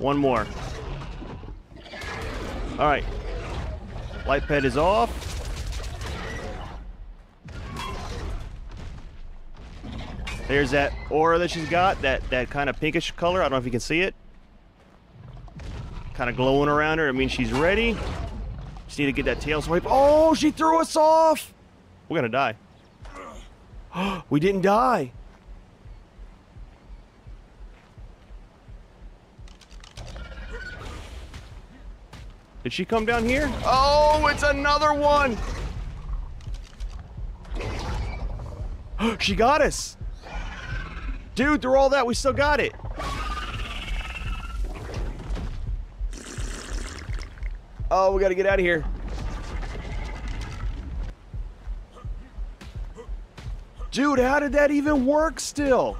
One more. Alright. Light pad is off. There's that aura that she's got, that kind of pinkish color. I don't know if you can see it. Kind of glowing around her. It means she's ready. Just need to get that tail swipe. Oh, she threw us off! We're gonna die. We didn't die! Did she come down here? Oh, it's another one! She got us! Dude, through all that, we still got it! Oh, we gotta get out of here. Dude, how did that even work still?